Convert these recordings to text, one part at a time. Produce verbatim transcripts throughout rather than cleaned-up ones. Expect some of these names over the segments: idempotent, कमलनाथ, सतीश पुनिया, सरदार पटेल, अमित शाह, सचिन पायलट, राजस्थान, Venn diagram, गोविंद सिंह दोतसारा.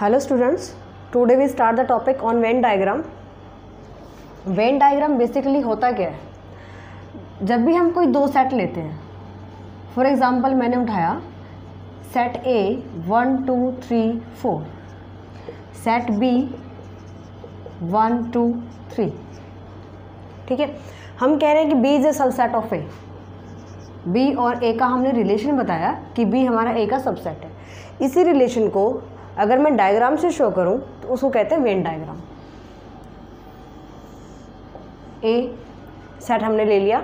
Hello students, today we start the topic on Venn diagram. Venn diagram basically होता क्या है? जब भी हम कोई दो सेट लेते हैं, for example मैंने उठाया set A one two three four, set B one two three, ठीक है। हम कह रहे हैं कि B is a subset of A. B और A का हमने रिलेशन बताया कि B हमारा A का सबसेट है। इसी रिलेशन को अगर मैं डायग्राम से शो करूं तो उसको कहते हैं वेन डायग्राम। ए सेट हमने ले लिया,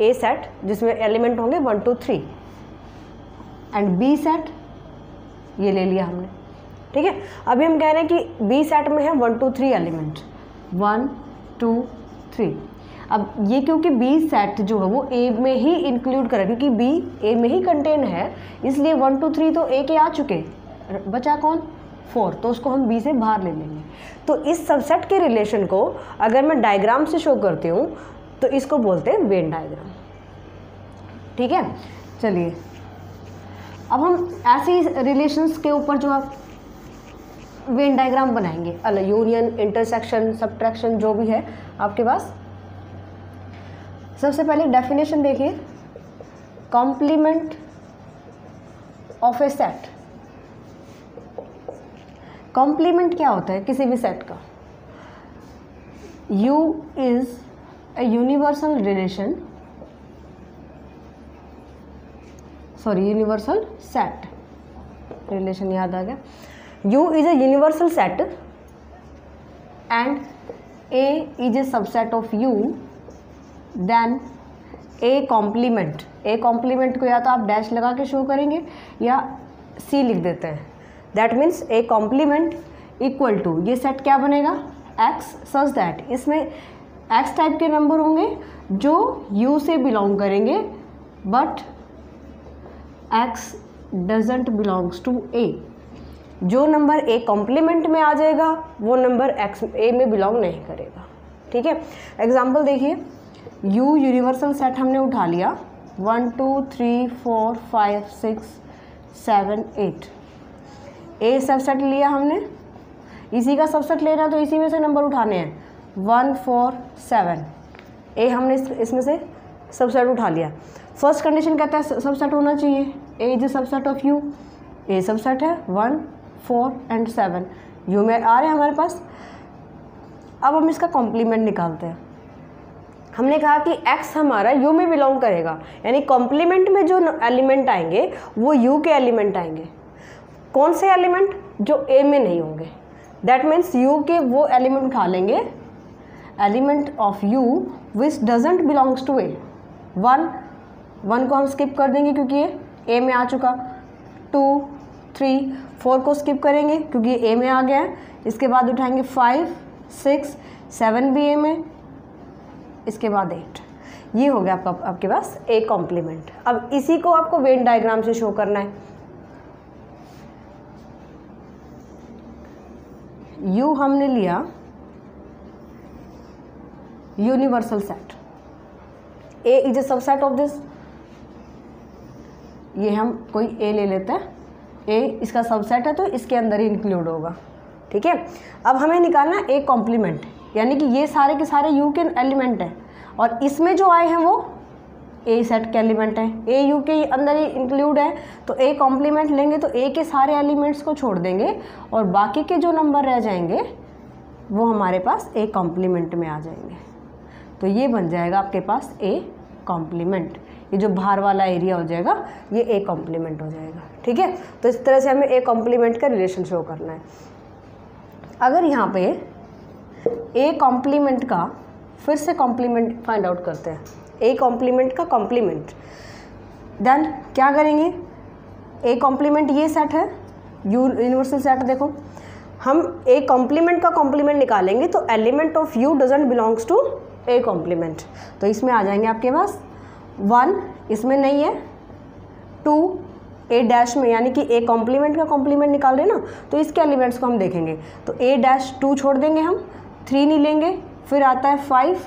ए सेट जिसमें एलिमेंट होंगे one two three, and B set ये ले लिया हमने, ठीक है। अभी हम कह रहे हैं कि बी सेट में है one two three element, one two three. अब ये क्योंकि बी सेट जो है वो ए में ही इंक्लूड करें, क्योंकि बी ए में ही कंटेन है, इसलिए वन टू थ्री तो ए के आ चुके, बचा कौन? फोर। तो उसको हम बी से बाहर ले लेंगे। तो इस सबसेट के रिलेशन को अगर मैं डायग्राम से शो करती हूँ तो इसको बोलते हैं वेन डायग्राम, ठीक है। चलिए अब हम ऐसी रिलेशंस के ऊपर जो आप वेन डायग्राम बनाएंगे, अलग यूनियन, इंटरसेक्शन, सब्ट्रैक्शन जो भी है आपके पास। सबसे पहले डेफिनेशन देखिए, complement of a set. Complement क्या होता है किसी भी सेट का? U is a universal relation, sorry universal set, relation याद आ गया। U is a universal set and A is a subset of U, then A complement. A complement को या तो आप डैश लगा के शो करेंगे या C लिख देते हैं। That means A complement equal to, ये सेट क्या बनेगा? एक्स, सच दैट इसमें एक्स टाइप के नंबर होंगे जो यू से बिलोंग करेंगे but X doesn't belongs to A. जो नंबर ए कॉम्प्लीमेंट में आ जाएगा वो नंबर एक्स ए में बिलोंग नहीं करेगा, ठीक है। एग्जाम्पल देखिए, यू यूनिवर्सल सेट हमने उठा लिया, one two three four five six seven eight. A subset लिया हमने, इसी का सबसेट लेना है तो इसी में से नंबर उठाने हैं, वन फोर सेवन। ए हमने इस, इसमें से सबसेट उठा लिया। फर्स्ट कंडीशन कहता है सबसेट होना चाहिए, A is a subset of U, A subset है one four and seven, U में आ रहे हैं हमारे पास। अब हम इसका कॉम्प्लीमेंट निकालते हैं। हमने कहा कि x हमारा u में बिलोंग करेगा, यानी कॉम्प्लीमेंट में जो एलिमेंट आएंगे वो u के एलिमेंट आएंगे। कौन से एलिमेंट? जो ए में नहीं होंगे। दैट मीन्स यू के वो एलिमेंट उठा लेंगे, element of U which doesn't belongs to A. One one को हम स्किप कर देंगे क्योंकि ये ए में आ चुका, टू थ्री फोर को स्किप करेंगे क्योंकि ए में आ गया है। इसके बाद उठाएंगे फाइव सिक्स सेवन भी ए में, इसके बाद एट। ये हो गया आपका, आपके पास ए कॉम्प्लीमेंट। अब इसी को आपको वेन डायग्राम से शो करना है। U हमने लिया universal set, A is a subset of this, ये हम कोई A ले लेते हैं, A इसका सबसेट है तो इसके अंदर ही इंक्लूड होगा, ठीक है। अब हमें निकालना A कॉम्प्लीमेंट, यानी कि ये सारे के सारे U के एलिमेंट हैं और इसमें जो आए हैं वो A सेट के एलिमेंट हैं, A U के अंदर ही इंक्लूड है। तो A कॉम्प्लीमेंट लेंगे तो A के सारे एलिमेंट्स को छोड़ देंगे और बाकी के जो नंबर रह जाएंगे वो हमारे पास A कॉम्प्लीमेंट में आ जाएंगे। तो ये बन जाएगा आपके पास A कॉम्प्लीमेंट, ये जो बाहर वाला एरिया हो जाएगा ये A कॉम्प्लीमेंट हो जाएगा, ठीक है। तो इस तरह से हमें A कॉम्प्लीमेंट का रिलेशन शो करना है। अगर यहाँ पे A कॉम्प्लीमेंट का फिर से कॉम्प्लीमेंट फाइंड आउट करते हैं, ए कॉम्प्लीमेंट का कॉम्प्लीमेंट, देन क्या करेंगे? ए कॉम्प्लीमेंट ये सेट है, यू यूनिवर्सल सेट, देखो हम ए कॉम्प्लीमेंट का कॉम्प्लीमेंट निकालेंगे तो element of U doesn't belongs to A complement. तो इसमें आ जाएंगे आपके पास वन, इसमें नहीं है, टू ए डैश में, यानी कि ए कॉम्प्लीमेंट का कॉम्प्लीमेंट निकाल रहे हैं ना तो इसके एलिमेंट्स को हम देखेंगे तो ए डैश टू छोड़ देंगे, हम थ्री नहीं लेंगे, फिर आता है फाइव,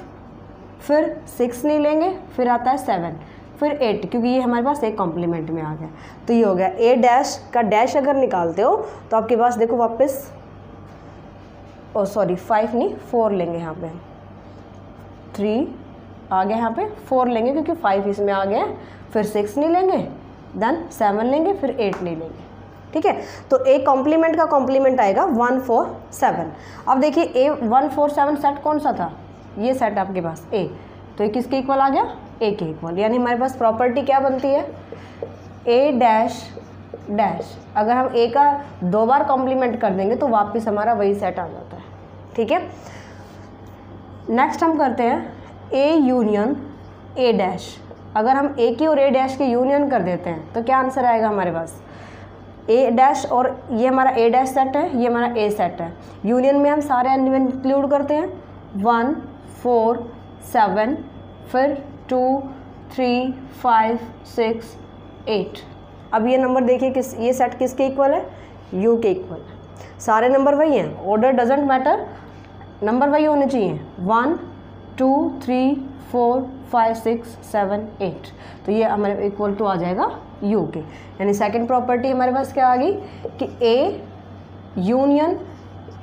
फिर सिक्स नहीं लेंगे, फिर आता है सेवन, फिर एट, क्योंकि ये हमारे पास एक कॉम्प्लीमेंट में आ गया। तो ये हो गया ए डैश का डैश अगर निकालते हो तो आपके पास देखो वापस ओ सॉरी फाइव नहीं फोर लेंगे, यहाँ पे थ्री आ गया, यहाँ पे फोर लेंगे क्योंकि फाइव इसमें आ गया, फिर सिक्स नहीं लेंगे, देन सेवन लेंगे, फिर एट नहीं लेंगे। ठीक है, तो ए कॉम्प्लीमेंट का कॉम्प्लीमेंट आएगा वन फोर सेवन। अब देखिए A one four seven set कौन सा था, ये सेट आपके पास ए, तो ये किसके इक्वल आ गया, ए के इक्वल। यानी हमारे पास प्रॉपर्टी क्या बनती है, ए डैश डैश। अगर हम ए का दो बार कॉम्प्लीमेंट कर देंगे तो वापस हमारा वही सेट आ जाता है। ठीक है, नेक्स्ट हम करते हैं ए यूनियन ए डैश। अगर हम ए की और ए डैश की यूनियन कर देते हैं तो क्या आंसर आएगा हमारे पास, ए डैश और ये हमारा ए डैश सेट है, ये हमारा ए सेट है। यूनियन में हम सारे एलिमेंट इंक्लूड करते हैं, वन फोर सेवन, फिर two three five six eight. अब ये नंबर देखिए किस, ये सेट किसके इक्वल है, यू के इक्वल है। सारे नंबर वही हैं, ऑर्डर डजेंट मैटर, नंबर वही होने चाहिए, one two three four five six seven eight. तो ये हमारे इक्वल टू आ जाएगा यू के। यानी सेकंड प्रॉपर्टी हमारे पास क्या आ गई कि ए यूनियन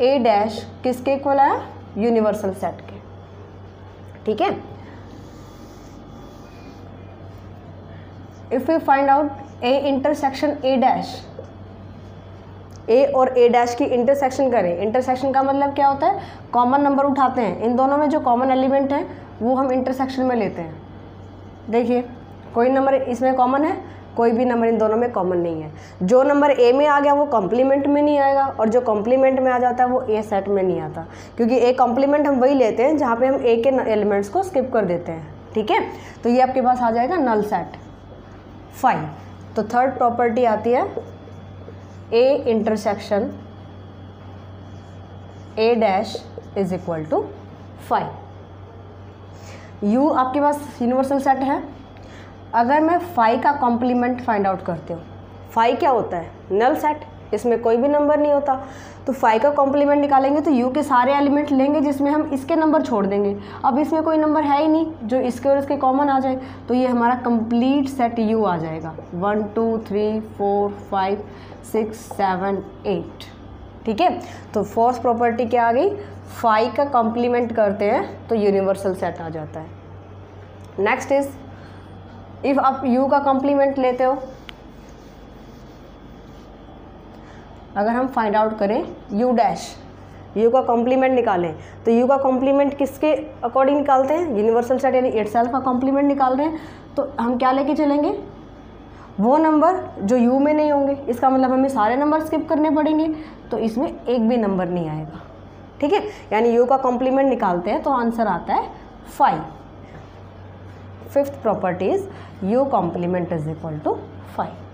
ए डैश किसके इक्वल है, यूनिवर्सल सेट के। ठीक है, if you find out A intersection A dash, A और ए डैश की इंटरसेक्शन करें। इंटरसेक्शन का मतलब क्या होता है, कॉमन नंबर उठाते हैं, इन दोनों में जो कॉमन एलिमेंट है वो हम इंटरसेक्शन में लेते हैं। देखिए कोई नंबर इसमें कॉमन है, कोई भी नंबर इन दोनों में कॉमन नहीं है। जो नंबर ए में आ गया वो कॉम्प्लीमेंट में नहीं आएगा, और जो कॉम्प्लीमेंट में आ जाता है वो ए सेट में नहीं आता, क्योंकि ए कॉम्प्लीमेंट हम वही लेते हैं जहाँ पे हम ए के एलिमेंट्स को स्किप कर देते हैं। ठीक है, तो ये आपके पास आ जाएगा नल सेट फाइव। तो थर्ड प्रॉपर्टी आती है A intersection A dash is equal to five. U आपके पास यूनिवर्सल सेट है। अगर मैं फाइव का कॉम्प्लीमेंट फाइंड आउट करती हूँ, फाइव क्या होता है, नल सेट, इसमें कोई भी नंबर नहीं होता। तो फाइव का कॉम्प्लीमेंट निकालेंगे तो यू के सारे एलिमेंट लेंगे जिसमें हम इसके नंबर छोड़ देंगे। अब इसमें कोई नंबर है ही नहीं जो इसके और इसके कॉमन आ जाए, तो ये हमारा कंप्लीट सेट यू आ जाएगा, one two three four five six seven eight. ठीक है, तो फोर्थ प्रॉपर्टी क्या आ गई, फाइव का कॉम्प्लीमेंट करते हैं तो यूनिवर्सल सेट आ जाता है। नेक्स्ट इज इफ़ आप यू का कॉम्प्लीमेंट लेते हो, अगर हम फाइंड आउट करें यू डैश, यू का कॉम्प्लीमेंट निकालें तो यू का कॉम्प्लीमेंट किसके अकॉर्डिंग निकालते हैं, यूनिवर्सल सेट यानी इटसेल्फ का कॉम्प्लीमेंट निकाल रहे हैं। तो हम क्या लेके चलेंगे, वो नंबर जो यू में नहीं होंगे, इसका मतलब हमें सारे नंबर स्किप करने पड़ेंगे, तो इसमें एक भी नंबर नहीं आएगा। ठीक है, यानी यू का कॉम्प्लीमेंट निकालते हैं तो आंसर आता है five. Fifth property is U complement is equal to five.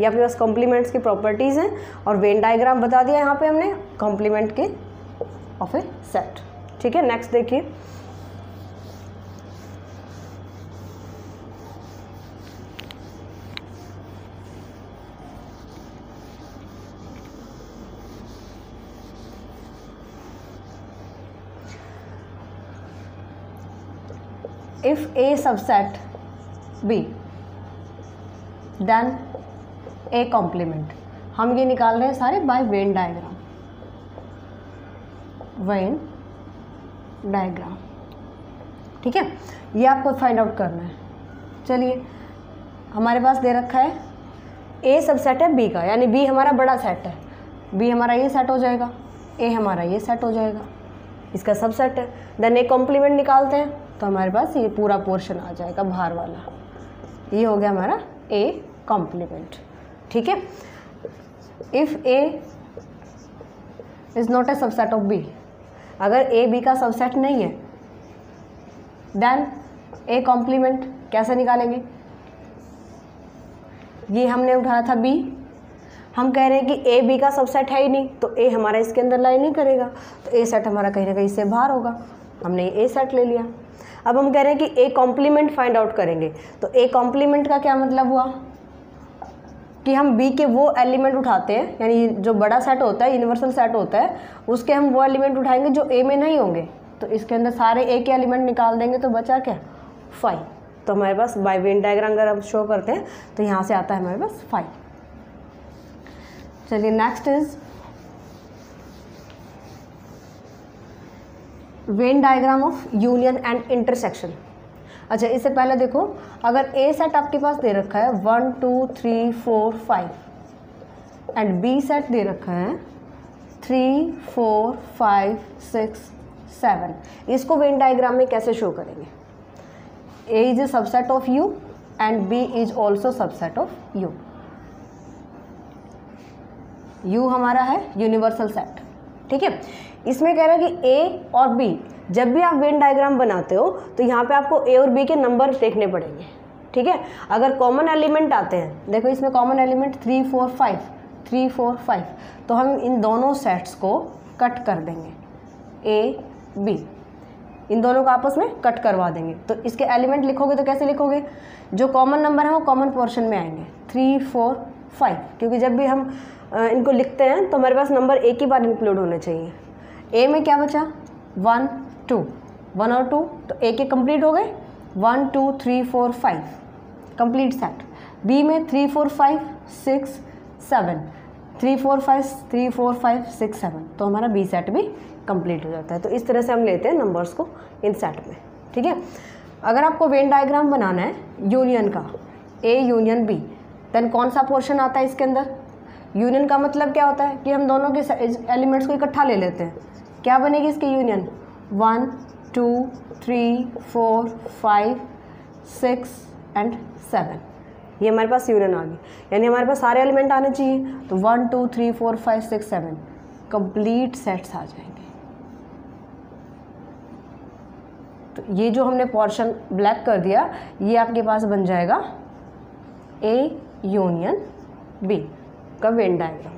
ये आपके पास कॉम्प्लीमेंट्स की प्रॉपर्टीज़ हैं, और वेन डायग्राम बता दिया यहाँ पे हमने कॉम्प्लीमेंट के ऑफ ए सेट। ठीक है, नेक्स्ट देखिए if A subset B then A complement. हम ये निकाल रहे हैं सारे by Venn diagram, Venn diagram. ठीक है, ये आपको फाइंड आउट करना है। चलिए, हमारे पास दे रखा है ए सबसेट है बी का, यानी बी हमारा बड़ा सेट है, बी हमारा ये सेट हो जाएगा, ए हमारा ये सेट हो जाएगा, इसका सबसेट है। देन ए कॉम्प्लीमेंट निकालते हैं तो हमारे पास ये पूरा पोर्शन आ जाएगा बाहर वाला। ये हो गया हमारा ए कॉम्प्लीमेंट। ठीक है, if A is not a subset of B, अगर ए बी का सबसेट नहीं है, देन ए कॉम्प्लीमेंट कैसे निकालेंगे। ये हमने उठाया था बी, हम कह रहे हैं कि ए बी का सबसेट है ही नहीं, तो ए हमारा इसके अंदर लाई नहीं करेगा, तो ए सेट हमारा कहीं ना कहीं इससे बाहर होगा। हमने ए सेट ले लिया। अब हम कह रहे हैं कि ए कॉम्प्लीमेंट फाइंड आउट करेंगे, तो ए कॉम्प्लीमेंट का क्या मतलब हुआ कि हम बी के वो एलिमेंट उठाते हैं, यानी जो बड़ा सेट होता है, यूनिवर्सल सेट होता है, उसके हम वो एलिमेंट उठाएंगे जो ए में नहीं होंगे, तो इसके अंदर सारे ए के एलिमेंट निकाल देंगे, तो बचा क्या, फाइव। तो हमारे पास बाय वेन डायग्राम अगर हम शो करते हैं तो यहाँ से आता है हमारे पास फाइव। चलिए next is Venn diagram of union and intersection. अच्छा, इससे पहले देखो, अगर ए सेट आपके पास दे रखा है one two three four five and B set दे रखा है three four five six seven, इसको वेन डायग्राम में कैसे शो करेंगे? A is a subset of U and B is also subset of U. U हमारा है यूनिवर्सल सेट, ठीक है। इसमें कह रहा है कि ए और बी, जब भी आप वेन डायग्राम बनाते हो तो यहाँ पे आपको ए और बी के नंबर देखने पड़ेंगे, ठीक है। अगर कॉमन एलिमेंट आते हैं, देखो इसमें common element three four five three four five तो हम इन दोनों सेट्स को कट कर देंगे, ए बी इन दोनों को आपस में कट करवा देंगे। तो इसके एलिमेंट लिखोगे तो कैसे लिखोगे? जो कॉमन नंबर है वो कॉमन पोर्शन में आएंगे थ्री फोर फाइव, क्योंकि जब भी हम इनको लिखते हैं तो हमारे पास नंबर एक ही बार इंक्लूड होने चाहिए। ए में क्या बचा? वन टू, वन और टू तो ए के कंप्लीट हो गए, one two three four five complete set. B में three four five six seven, three four five three four five six seven तो हमारा बी सेट भी कंप्लीट हो जाता है। तो इस तरह से हम लेते हैं नंबर्स को इन सेट में, ठीक है। अगर आपको वेन डायग्राम बनाना है यूनियन का, ए यूनियन बी, देन कौन सा पोर्शन आता है इसके अंदर? यूनियन का मतलब क्या होता है कि हम दोनों के एलिमेंट्स को इकट्ठा ले लेते हैं, क्या बनेगी इसकी union? One two three four five six and seven, ये हमारे पास यूनियन आ गई। यानी हमारे पास सारे एलिमेंट आने चाहिए, तो one two three four five six seven complete sets आ जाएंगे। तो ये जो हमने पोर्शन ब्लैक कर दिया, ये आपके पास बन जाएगा ए यूनियन बी का वेन डायग्राम।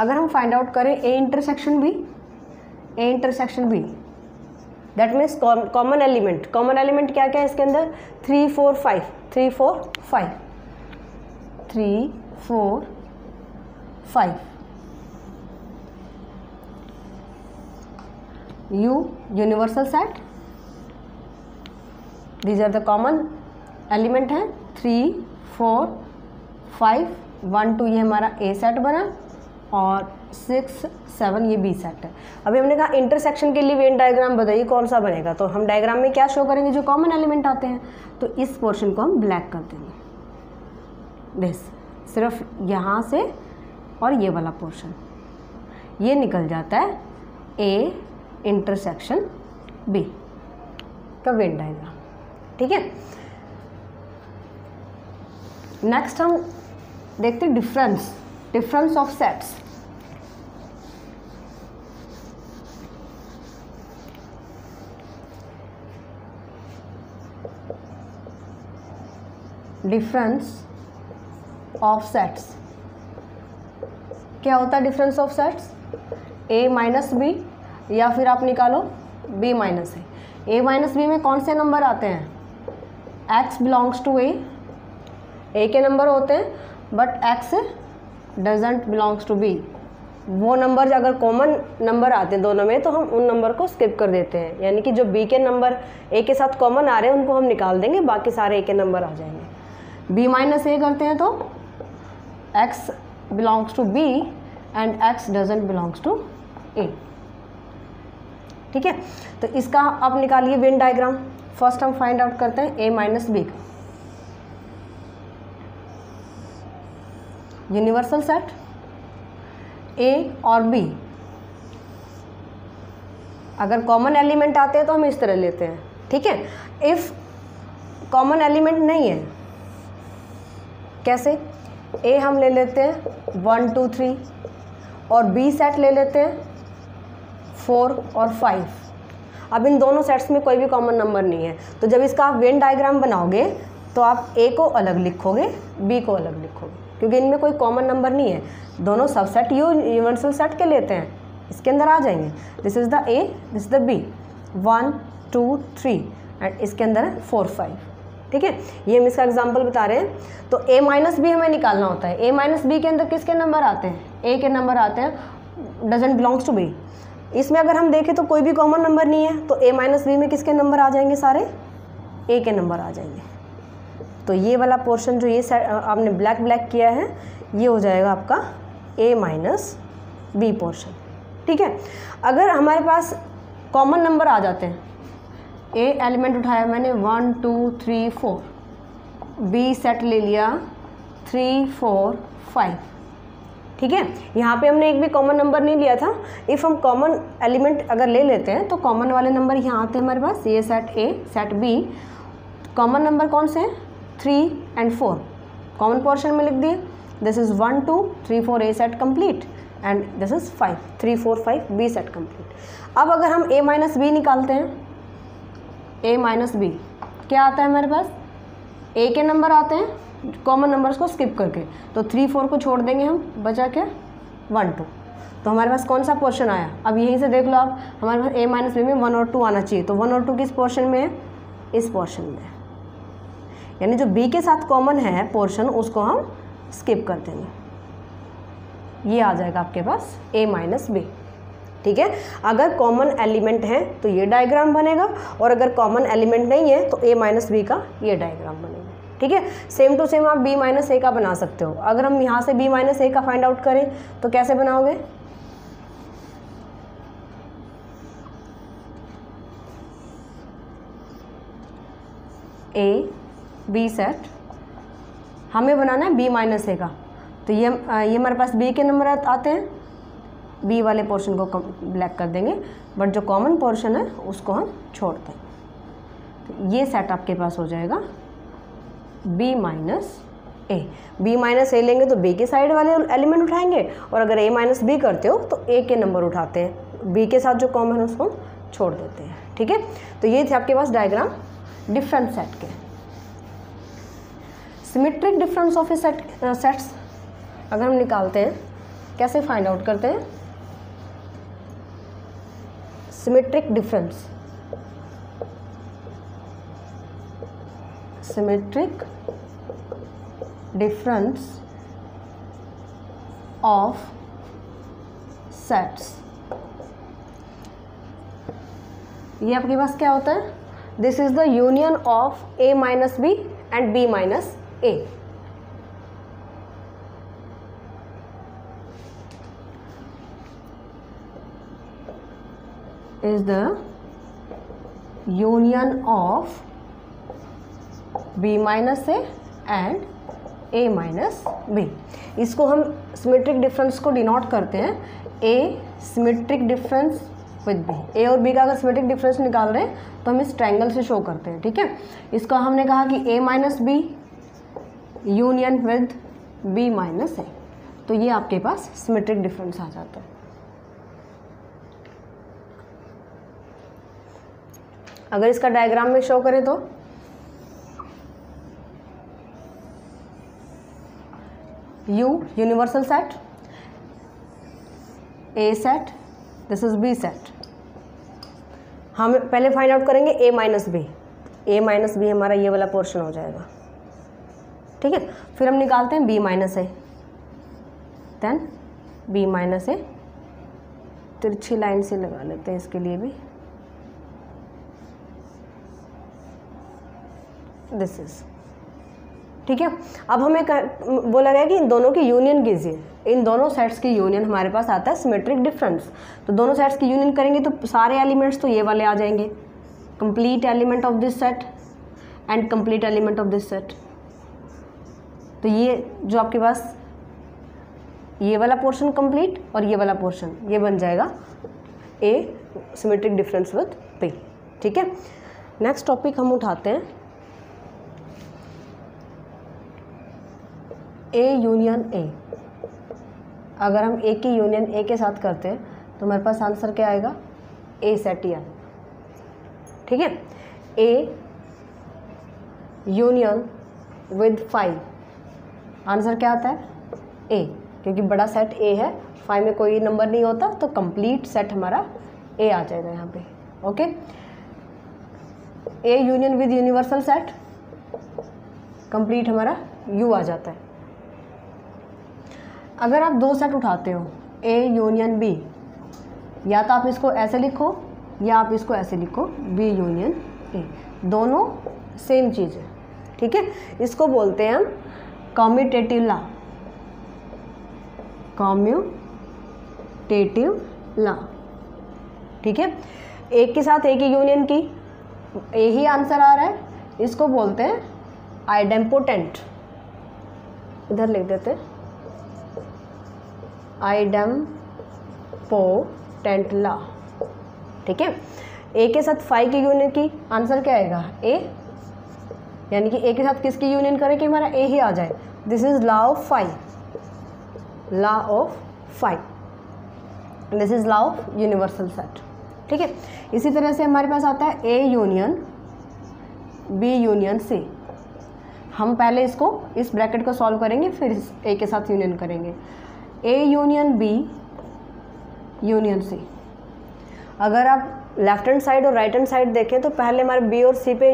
अगर हम फाइंड आउट करें A intersection B, A intersection B that means common element, common element क्या क्या है इसके अंदर? Three four five three four five three four five U universal set, these are the common element हैं three four five one two, ये हमारा A set बना और सिक्स सेवन ये बी सेट है। अभी हमने कहा इंटरसेक्शन के लिए वेन डायग्राम बताइए कौन सा बनेगा, तो हम डायग्राम में क्या शो करेंगे? जो कॉमन एलिमेंट आते हैं, तो इस पोर्शन को हम ब्लैक कर देंगे, बस सिर्फ यहाँ से और ये वाला पोर्शन, ये निकल जाता है ए इंटरसेक्शन बी का वेन डायग्राम, ठीक है। नेक्स्ट हम देखते हैं difference, difference of sets. Difference of sets क्या होता है? Difference of sets A minus B, या फिर आप निकालो B minus A. A minus B में कौन से नंबर आते हैं? X belongs to A, A के नंबर होते हैं but x doesn't belongs to b। वो नंबर अगर कॉमन नंबर आते हैं दोनों में तो हम उन नंबर को स्किप कर देते हैं, यानी कि जो b के नंबर a के साथ कॉमन आ रहे हैं उनको हम निकाल देंगे, बाकी सारे a के नंबर आ जाएंगे। b माइनस ए करते हैं तो x belongs to b and x doesn't belongs to a, ठीक है। तो इसका आप निकालिए वेन डायग्राम। फर्स्ट हम फाइंड आउट करते हैं a माइनस बी का यूनिवर्सल सेट। ए और बी अगर कॉमन एलिमेंट आते हैं तो हम इस तरह लेते हैं, ठीक है। इफ़ कॉमन एलिमेंट नहीं है, कैसे? ए हम ले लेते हैं वन टू थ्री और बी सेट ले लेते हैं फोर और फाइव। अब इन दोनों सेट्स में कोई भी कॉमन नंबर नहीं है, तो जब इसका आप वेन डायग्राम बनाओगे तो आप ए को अलग लिखोगे, बी को अलग लिखोगे, क्योंकि इनमें कोई कॉमन नंबर नहीं है, दोनों सबसेट यू यूनिवर्सल सेट के लेते हैं, इसके अंदर आ जाएंगे। This is the A, this is the B, one two three and इसके अंदर है फोर फाइव, ठीक है। ये हम इसका एग्जाम्पल बता रहे हैं। तो ए माइनस बी हमें निकालना होता है। ए माइनस बी के अंदर किसके नंबर आते हैं? ए के नंबर आते हैं, डजेंट बिलोंग्स टू बी। इसमें अगर हम देखें तो कोई भी कॉमन नंबर नहीं है, तो ए माइनस बी में किसके नंबर आ जाएंगे? सारे ए के नंबर आ जाएंगे। तो ये वाला पोर्शन जो ये आपने ब्लैक ब्लैक किया है ये हो जाएगा आपका ए माइनस बी पोर्शन। ठीक है, अगर हमारे पास कॉमन नंबर आ जाते हैं, ए एलिमेंट उठाया मैंने one two three four, B set ले लिया थ्री फोर फाइव। ठीक है, यहाँ पे हमने एक भी कॉमन नंबर नहीं लिया था। इफ़ हम कॉमन एलिमेंट अगर ले लेते हैं तो कॉमन वाले नंबर यहाँ आते हैं हमारे पास, ये set A set B. Common number कौन से हैं? Three and four. Common portion में लिख दिए, this is one two three four A set complete and this is five, three four five B set complete. अब अगर हम ए माइनस बी निकालते हैं, ए माइनस बी क्या आता है हमारे पास? ए के नंबर आते हैं कॉमन नंबर्स को स्किप करके, तो थ्री फोर को छोड़ देंगे हम, बचा के वन टू। तो हमारे पास कौन सा पोर्शन आया? अब यहीं से देख लो आप, हमारे पास ए माइनस बी में वन और टू आना चाहिए, तो वन और टू किस पोर्शन में है? इस पोर्शन में। यानी जो बी के साथ कॉमन है पोर्शन उसको हम स्किप कर देंगे, ये आ जाएगा आपके पास ए माइनस बी। ठीक है, अगर कॉमन एलिमेंट है तो ये डायग्राम बनेगा, और अगर कॉमन एलिमेंट नहीं है तो ए माइनस बी का ये डायग्राम बनेगा। ठीक है, सेम टू सेम आप बी माइनस ए का बना सकते हो। अगर हम यहाँ से बी माइनस ए का फाइंड आउट करें तो कैसे बनाओगे? ए बी सेट, हमें बनाना है बी माइनस ए का, तो ये ये हमारे पास बी के नंबर आते हैं, बी वाले पोर्शन को ब्लैक कर देंगे, बट जो कॉमन पोर्शन है उसको हम छोड़ देंगे। तो ये सेट आपके पास हो जाएगा B minus A. B minus A लेंगे तो बी के साइड वाले एलिमेंट उठाएंगे, और अगर ए माइनस बी करते हो तो ए के नंबर उठाते हैं, बी के साथ जो कॉमन है उसको छोड़ देते हैं। ठीक है, तो ये थे आपके पास डायग्राम डिफरेंट सेट के। Symmetric difference of a set sets अगर हम निकालते हैं, कैसे फाइंड आउट करते हैं? Symmetric difference, symmetric difference of sets, ये आपके पास क्या होता है? This is the union of A minus B and B minus A. is the union of b minus a and a minus b। इसको हम symmetric difference को denote करते हैं a symmetric difference with b। a और b का अगर symmetric difference निकाल रहे हैं तो हम इस triangle से show करते हैं। ठीक है, इसका हमने कहा कि a minus b union with b minus a, तो ये आपके पास symmetric difference आ जाता है। अगर इसका डायग्राम में शो करें तो U universal set, A set, this is B set. हम पहले फाइंड आउट करेंगे A minus B. A minus B हमारा ये वाला पोर्शन हो जाएगा। ठीक है, फिर हम निकालते हैं B minus A, then B minus A. तिरछी लाइन से लगा लेते हैं इसके लिए भी, दिस इज। ठीक है, अब हमें बोला गया कि इन दोनों की यूनियन कीजिए। इन दोनों सेट्स की यूनियन हमारे पास आता है सिमेट्रिक डिफरेंस। तो दोनों सेट्स की यूनियन करेंगे तो सारे एलिमेंट्स तो ये वाले आ जाएंगे, complete element of this set and complete element of this set. तो ये जो आपके पास ये वाला पोर्शन कंप्लीट और ये वाला पोर्शन, ये बन जाएगा A symmetric difference with B. ठीक है, नेक्स्ट टॉपिक हम उठाते हैं ए यूनियन ए। अगर हम ए की यूनियन ए के साथ करते हैं तो हमारे पास आंसर क्या आएगा? ए सेट या। ठीक है, A union with five, answer क्या आता है? ए, क्योंकि बड़ा सेट ए है, फाइव में कोई नंबर नहीं होता, तो कंप्लीट सेट हमारा ए आ जाएगा यहाँ पे। Okay, A union with universal set, complete हमारा यू आ जाता है। अगर आप दो सेट उठाते हो ए यूनियन बी, या तो आप इसको ऐसे लिखो या आप इसको ऐसे लिखो बी यूनियन ए, दोनों सेम चीज़ है, ठीक है। इसको बोलते हैं हम कम्यूटेटिव लॉ, कम्यूटेटिव लॉ, ठीक है। एक के साथ एक ही यूनियन की, यही आंसर आ रहा है। इसको बोलते हैं आइडेम्पोटेंट, इधर लिख देते हैं आइडेम्पोटेंट लॉ, ठीक है। ए के साथ फाइव की यूनियन की, आंसर क्या आएगा ए, यानी कि ए के साथ किसकी यूनियन करें कि हमारा ए ही आ जाए। This is law of five, law of five, this is law of universal set, ठीक है। इसी तरह से हमारे पास आता है A union B union C. हम पहले इसको इस ब्रैकेट को सॉल्व करेंगे, फिर इस ए के साथ यूनियन करेंगे। A union B union C, अगर आप लेफ्ट हैंड साइड और राइट हैंड साइड देखें तो पहले हमारे बी और सी पे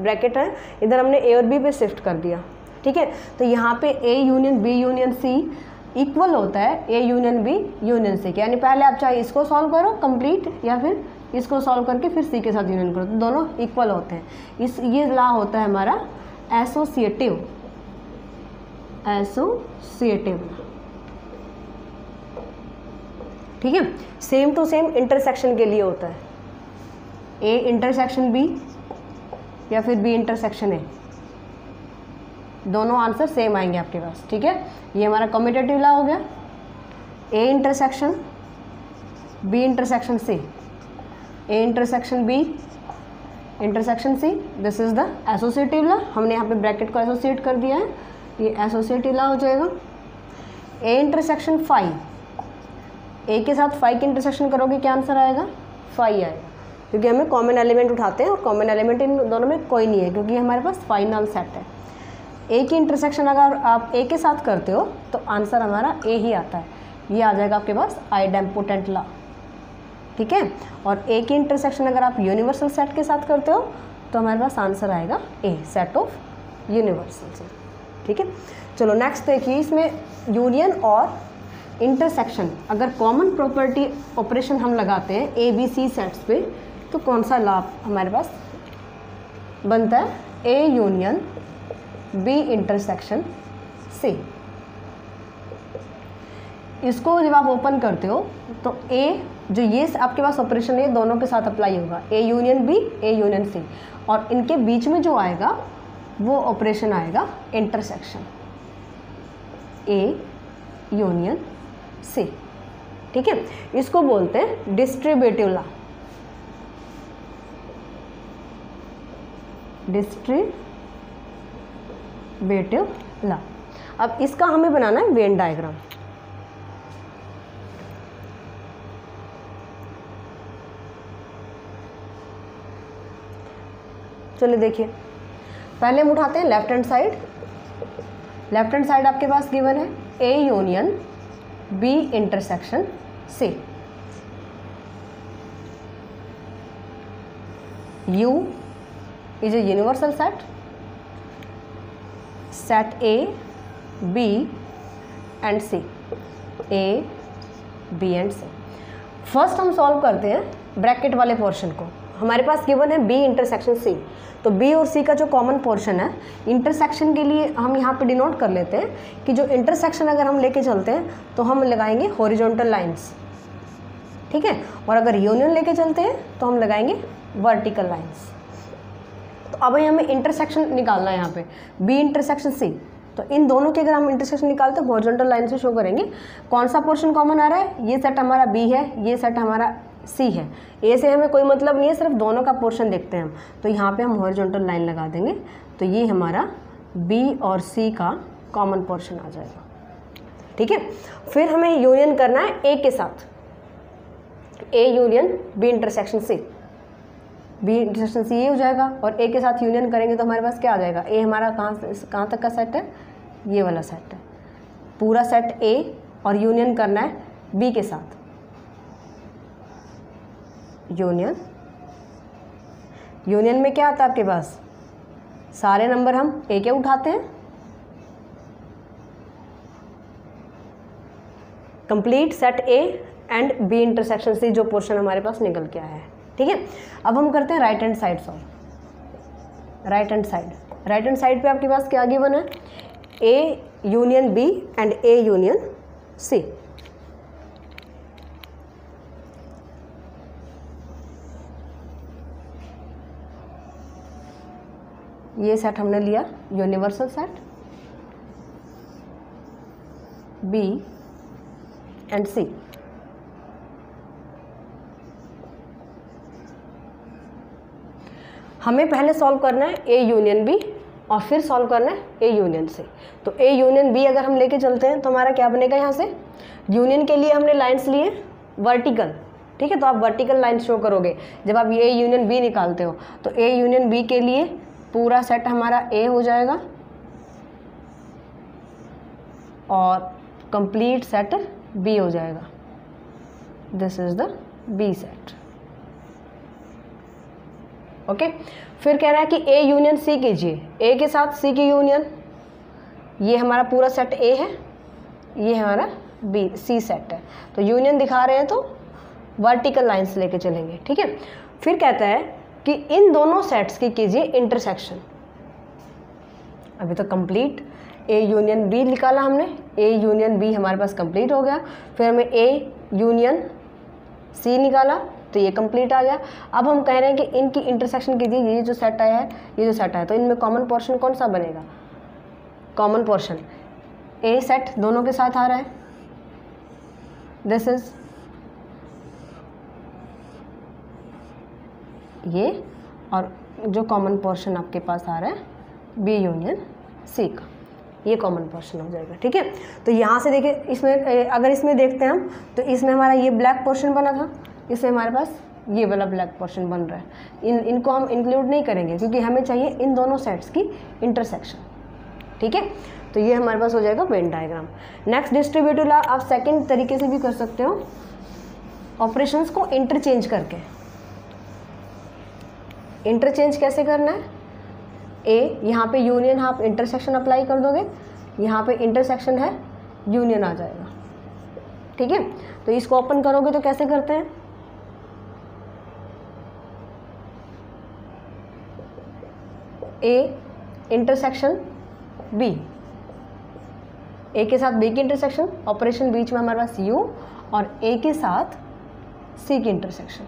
ब्रैकेट है, इधर हमने ए और बी पे शिफ्ट कर दिया, ठीक है। तो यहाँ पे A union B union C equal होता है A union B union C के, यानी पहले आप चाहे इसको सॉल्व करो कंप्लीट या फिर इसको सॉल्व करके फिर सी के साथ यूनियन करो, तो दोनों इक्वल होते हैं। इस ये लॉ होता है हमारा एसोसिएटिव, एसोसिएटिव, ठीक है। सेम टू सेम इंटरसेक्शन के लिए होता है, ए इंटरसेक्शन बी या फिर बी इंटरसेक्शन ए, दोनों आंसर सेम आएंगे आपके पास, ठीक है। ये हमारा कम्यूटेटिव लॉ हो गया, A intersection B intersection C, A intersection B intersection C, this is the associative law. हमने यहाँ पे ब्रैकेट को एसोसिएट कर दिया है, ये एसोसिएटिव लॉ हो जाएगा। ए इंटरसेक्शन फाइव, ए के साथ फाइव के इंटरसेक्शन करोगे क्या आंसर आएगा, फाइव आएगा, क्योंकि हमें कॉमन एलिमेंट उठाते हैं और कॉमन एलिमेंट इन दोनों में कोई नहीं है क्योंकि हमारे पास फाइनल सेट है। ए की इंटरसेक्शन अगर आप ए के साथ करते हो तो आंसर हमारा ए ही आता है, ये आ जाएगा आपके पास आइडेम्पोटेंट लॉ, ठीक है। और ए की इंटरसेक्शन अगर आप यूनिवर्सल सेट के साथ करते हो तो हमारे पास आंसर आएगा A, set of universal set, ठीक है। चलो नेक्स्ट देखिए, इसमें यूनियन और इंटरसेक्शन अगर कॉमन प्रॉपर्टी ऑपरेशन हम लगाते हैं ए बी सी सेट्स पे तो कौन सा लॉ हमारे पास बनता है, A union B intersection C. इसको जब आप ओपन करते हो तो ए जो ये आपके पास ऑपरेशन है दोनों के साथ अप्लाई होगा, A union B A union C, और इनके बीच में जो आएगा वो ऑपरेशन आएगा इंटरसेक्शन, ए यूनियन सी, ठीक है। इसको बोलते हैं डिस्ट्रीब्यूटिव लॉ, डिस्ट्रीब्यूटिव लॉ। अब इसका हमें बनाना है वेन डायग्राम, चलिए देखिए। पहले हम उठाते हैं left hand side, left hand side आपके पास गिवन है A union B intersection C, U is a universal set, set A B and C, A B and C. First हम सॉल्व करते हैं ब्रैकेट वाले पोर्शन को, हमारे पास गिवन है बी इंटरसेक्शन सी, तो बी और सी का जो कॉमन पोर्शन है इंटरसेक्शन के लिए हम यहाँ पे डिनोट कर लेते हैं कि जो इंटरसेक्शन अगर हम लेके चलते हैं तो हम लगाएंगे हॉरिजॉन्टल लाइंस, ठीक है, और अगर यूनियन लेके चलते हैं तो हम लगाएंगे वर्टिकल लाइंस। तो अब हमें इंटरसेक्शन निकालना है यहाँ पे बी इंटरसेक्शन सी, तो इन दोनों के अगर हम इंटरसेक्शन निकालते हैं हॉरिजॉन्टल लाइन से शो करेंगे कौन सा पोर्शन कॉमन आ रहा है, ये सेट हमारा बी है, ये सेट हमारा सी है, ए से हमें कोई मतलब नहीं है, सिर्फ दोनों का पोर्शन देखते हैं हम, तो यहाँ पे हम हॉरिजॉन्टल लाइन लगा देंगे, तो ये हमारा बी और सी का कॉमन पोर्शन आ जाएगा, ठीक है। फिर हमें यूनियन करना है ए के साथ, A union B intersection C, B intersection C ये हो जाएगा, और ए के साथ यूनियन करेंगे तो हमारे पास क्या आ जाएगा, ए हमारा कहाँ कहाँ तक का सेट है, ये वाला सेट है, पूरा सेट ए, और यूनियन करना है बी के साथ, यूनियन, यूनियन में क्या आता है आपके पास, सारे नंबर हम ए के उठाते हैं, complete set A and B intersection C जो पोर्शन हमारे पास निकल के आया है, ठीक है। अब हम करते हैं right hand side solve, right hand side, right hand side पे आपके पास क्या गिवन है, A union B and A union C. ये सेट हमने लिया universal set B and C. हमें पहले सॉल्व करना है ए यूनियन बी और फिर सॉल्व करना है ए यूनियन सी। तो ए यूनियन बी अगर हम लेके चलते हैं तो हमारा क्या बनेगा, यहाँ से यूनियन के लिए हमने लाइंस लिए वर्टिकल, ठीक है, तो आप वर्टिकल लाइन शो करोगे जब आप ए यूनियन बी निकालते हो। तो ए यूनियन बी के लिए पूरा सेट हमारा ए हो जाएगा और कंप्लीट सेट बी हो जाएगा। This is the B set. Okay okay? फिर कह रहा है कि ए यूनियन सी कीजिए, ए के साथ सी की यूनियन, ये हमारा पूरा सेट ए है, ये हमारा बी सी सेट है। तो यूनियन दिखा रहे हैं तो वर्टिकल लाइंस लेके चलेंगे, ठीक है। फिर कहता है कि इन दोनों सेट्स की कीजिए इंटरसेक्शन। अभी तो कंप्लीट ए यूनियन बी निकाला हमने, ए यूनियन बी हमारे पास कंप्लीट हो गया, फिर हमें ए यूनियन सी निकाला तो ये कंप्लीट आ गया। अब हम कह रहे हैं कि इनकी इंटरसेक्शन कीजिए, ये जो सेट आया है, ये जो सेट आया है, तो इनमें कॉमन पोर्शन कौन सा बनेगा, कॉमन पोर्शन ए सेट दोनों के साथ आ रहा है, दिस इज ये, और जो कॉमन पोर्शन आपके पास आ रहा है बी यूनियन सी का, ये कॉमन पोर्शन हो जाएगा, ठीक है। तो यहाँ से देखिए इसमें, अगर इसमें देखते हैं हम तो इसमें हमारा ये ब्लैक पोर्शन बना था, इससे हमारे पास ये वाला ब्लैक पोर्शन बन रहा है। इन इनको हम इंक्लूड नहीं करेंगे क्योंकि हमें चाहिए इन दोनों सेट्स की इंटरसेक्शन, ठीक है। तो ये हमारे पास हो जाएगा Venn diagram. Next distributive law आप सेकंड तरीके से भी कर सकते हो, ऑपरेशंस को इंटरचेंज करके। इंटरचेंज कैसे करना है, ए यहाँ पे यूनियन, आप इंटरसेक्शन अप्लाई कर दोगे, यहाँ पे इंटरसेक्शन है यूनियन आ जाएगा, ठीक है। तो इसको ओपन करोगे तो कैसे करते हैं, ए इंटरसेक्शन बी, ए के साथ बी की इंटरसेक्शन, ऑपरेशन बीच में हमारे पास यू, और ए के साथ सी की इंटरसेक्शन,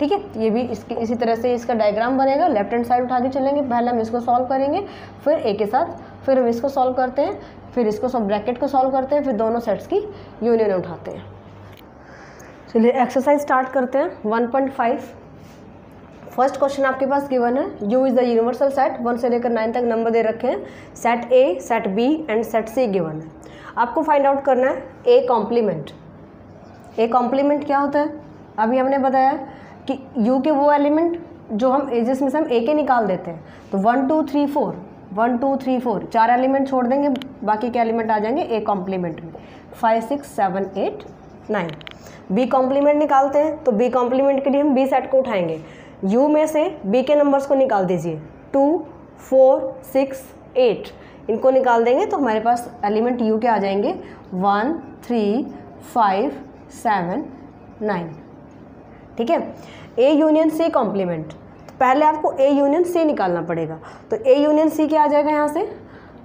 ठीक है। ये भी इसके इसी तरह से इसका डायग्राम बनेगा। लेफ्ट हैंड साइड उठा के चलेंगे, पहले हम इसको सॉल्व करेंगे, फिर ए के साथ, फिर हम इसको सॉल्व करते हैं, फिर इसको सब ब्रैकेट को सॉल्व करते हैं, फिर दोनों सेट्स की यूनियन उठाते हैं। चलिए एक्सरसाइज स्टार्ट करते हैं। One point five, first question आपके पास गिवन है, U is the universal set, one से लेकर नाइन तक नंबर दे रखे हैं, set A, set B and set C given है। आपको फाइंड आउट करना है ए कॉम्प्लीमेंट। ए कॉम्प्लीमेंट क्या होता है, अभी हमने बताया कि यू के वो एलिमेंट जो हम जिसमें से हम ए के निकाल देते हैं, तो one two three four one two three four चार एलिमेंट छोड़ देंगे, बाकी के एलिमेंट आ जाएंगे ए कॉम्प्लीमेंट में, five six seven eight nine. B complement निकालते हैं तो बी कॉम्प्लीमेंट के लिए हम बी सेट को उठाएंगे, U में से B के नंबर्स को निकाल दीजिए, टू फोर सिक्स एट इनको निकाल देंगे तो हमारे पास एलिमेंट U के आ जाएंगे one three five seven nine, ठीक है। A यूनियन C कॉम्प्लीमेंट, पहले आपको A यूनियन C निकालना पड़ेगा, तो A यूनियन C क्या आ जाएगा, यहाँ से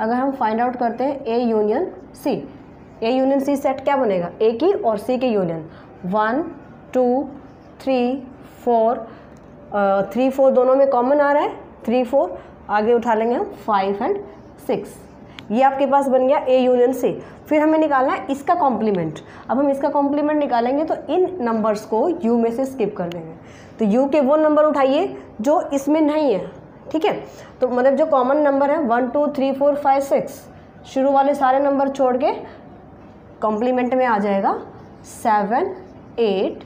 अगर हम फाइंड आउट करते हैं A union C, A union C set क्या बनेगा, A की और C के union, one two three four, three four दोनों में कॉमन आ रहा है, थ्री फोर आगे उठा लेंगे हम, फाइव एंड सिक्स, ये आपके पास बन गया ए यूनियन सी। फिर हमें निकालना है इसका कॉम्प्लीमेंट। अब हम इसका कॉम्प्लीमेंट निकालेंगे तो इन नंबर्स को यू में से स्किप कर देंगे, तो यू के वो नंबर उठाइए जो इसमें नहीं है, ठीक है। तो मतलब जो कॉमन नंबर है one two three four five six, शुरू वाले सारे नंबर छोड़ के कॉम्प्लीमेंट में आ जाएगा सेवन एट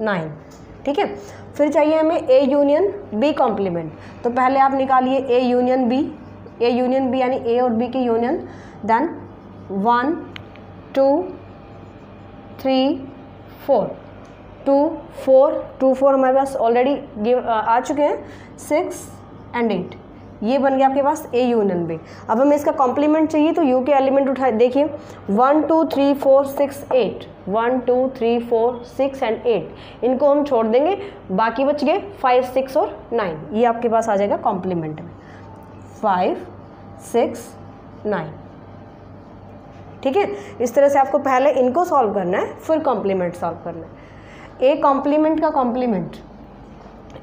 नाइन, ठीक है। फिर चाहिए हमें ए यूनियन बी कॉम्प्लीमेंट, तो पहले आप निकालिए A union B, A union B यानी ए और बी के union, then one two three four, two four two four हमारे पास ऑलरेडी आ चुके हैं, सिक्स एंड एट, ये बन गया आपके पास ए यूनियन बी। अब हमें इसका कॉम्प्लीमेंट चाहिए तो यू के एलिमेंट उठाए, देखिए one two three four six eight, one two three four six and eight, इनको हम छोड़ देंगे, बाकी बच गए फाइव सिक्स और नाइन, ये आपके पास आ जाएगा कॉम्प्लीमेंट में फाइव सिक्स नाइन। ठीक है, इस तरह से आपको पहले इनको सॉल्व करना है फिर कॉम्प्लीमेंट सॉल्व करना है। ए कॉम्प्लीमेंट का कॉम्प्लीमेंट,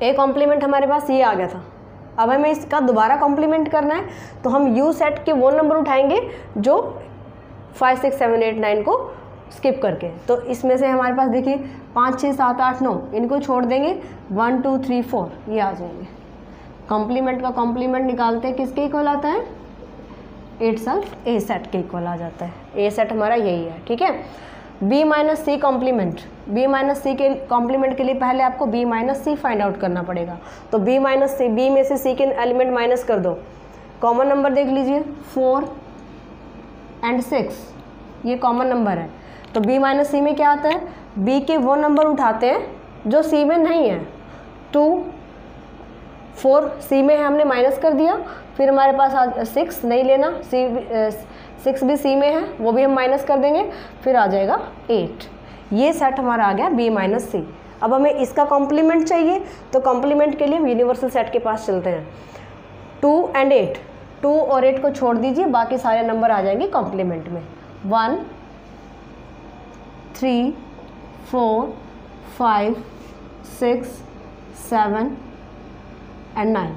ए कॉम्प्लीमेंट हमारे पास ये आ गया था, अब हमें इसका दोबारा कॉम्प्लीमेंट करना है तो हम यू सेट के वो नंबर उठाएंगे जो five six seven eight nine को स्किप करके, तो इसमें से हमारे पास देखिए पाँच छः सात आठ नौ, इनको छोड़ देंगे वन टू थ्री फोर, ये आ जाएंगे। कॉम्प्लीमेंट का कॉम्प्लीमेंट निकालते हैं, किसके इक्वल आता है, एट सेल्फ ए सेट के इक्वल आ जाता है, ए सेट हमारा यही है। ठीक है, B minus C complement, B minus C के कॉम्प्लीमेंट के लिए पहले आपको B minus C find out करना पड़ेगा, तो बी माइनस सी, बी में से सी के एलिमेंट माइनस कर दो, कॉमन नंबर देख लीजिए फोर एंड सिक्स, ये कॉमन नंबर है, तो बी माइनस सी में क्या आता है, बी के वो नंबर उठाते हैं जो सी में नहीं है, टू फोर सी में है हमने माइनस कर दिया, फिर हमारे पास सिक्स नहीं लेना, सी सिक्स भी सी में है वो भी हम माइनस कर देंगे, फिर आ जाएगा एट, ये सेट हमारा आ गया बी माइनस सी। अब हमें इसका कॉम्प्लीमेंट चाहिए तो कॉम्प्लीमेंट के लिए हम यूनिवर्सल सेट के पास चलते हैं, टू एंड एट, टू और एट को छोड़ दीजिए बाकी सारे नंबर आ जाएंगे कॉम्प्लीमेंट में, one three four five six seven and nine,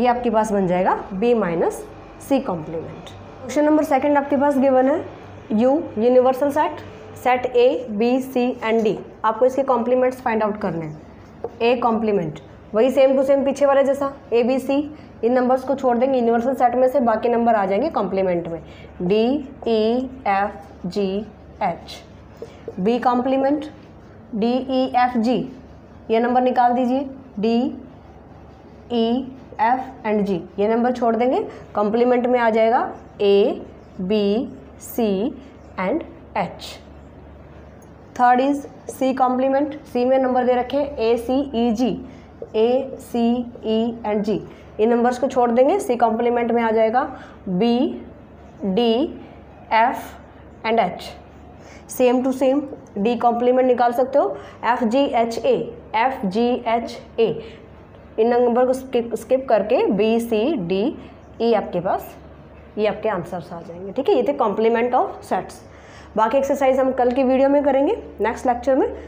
ये आपके पास बन जाएगा B minus C complement. Question number second आपके पास गिवन है, U universal set, set A B C and D, आपको इसके कॉम्प्लीमेंट्स फाइंड आउट करने हैं। ए कॉम्प्लीमेंट वही सेम टू सेम पीछे वाले जैसा, ए बी सी इन नंबर्स को छोड़ देंगे यूनिवर्सल सेट में से, बाकी नंबर आ जाएंगे कॉम्प्लीमेंट में, D E F G H. B complement, D E F G, ये नंबर निकाल दीजिए, D E F and G, ये नंबर छोड़ देंगे, कॉम्प्लीमेंट में आ जाएगा A B C and H. Third is C complement, C में नंबर दे रखे ए सी ई जी, ए सी E and ji, in numbers को छोड़ देंगे, सी कॉम्प्लीमेंट में आ जाएगा B D F and H, same to same D complement निकाल सकते हो, F G H A, F G H A, इन नंबर को स्किप स्किप करके बी सी डी ई आपके पास, ये आपके आंसर्स आ जाएंगे। ठीक है, ये थे कॉम्प्लीमेंट ऑफ सेट्स, बाकी एक्सरसाइज हम कल की वीडियो में करेंगे नेक्स्ट लेक्चर में।